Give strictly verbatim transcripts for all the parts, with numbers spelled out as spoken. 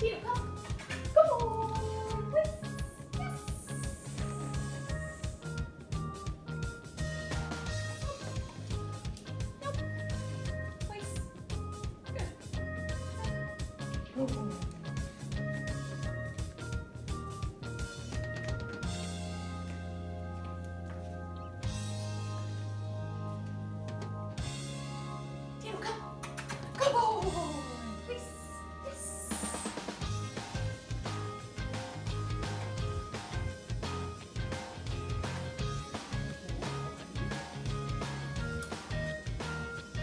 Peter, come. Go. Yes. Yes. Nope. Place. Good. Go. Come on. Here, come. Go, boy.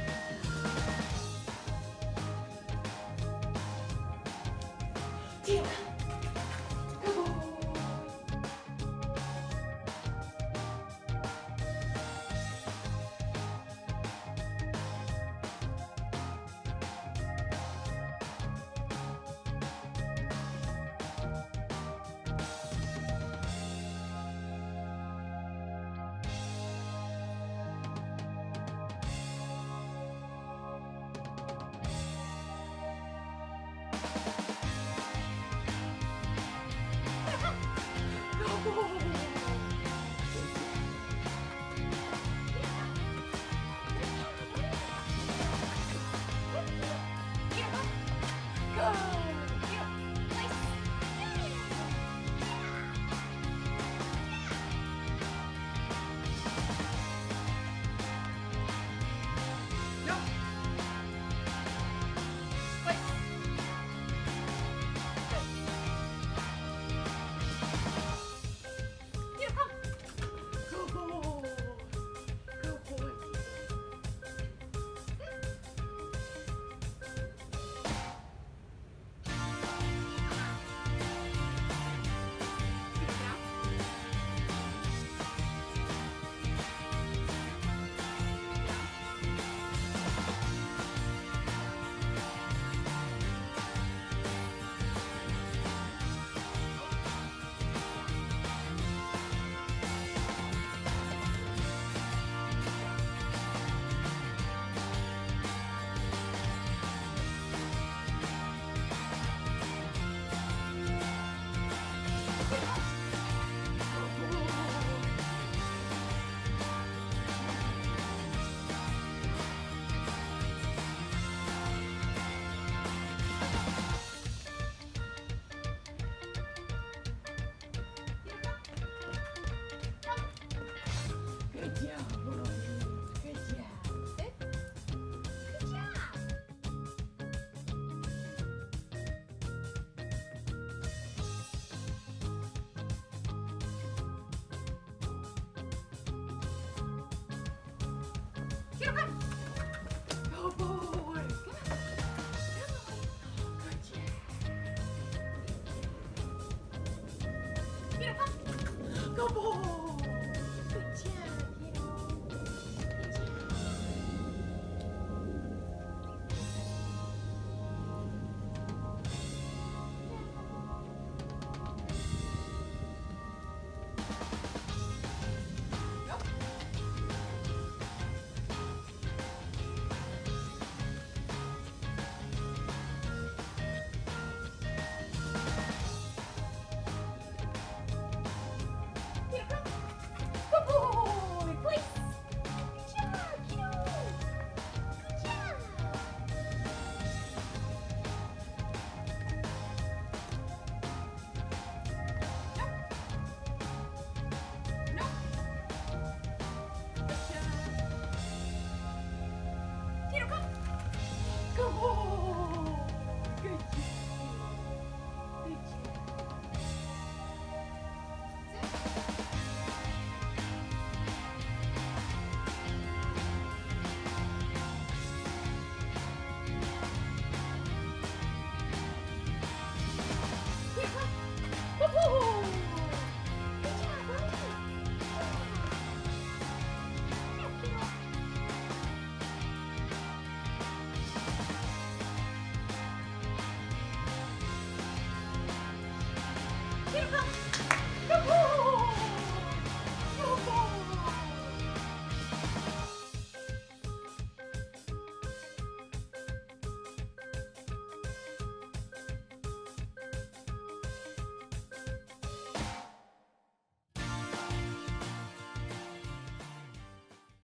Come on. Good job. Here, come. Go, boy.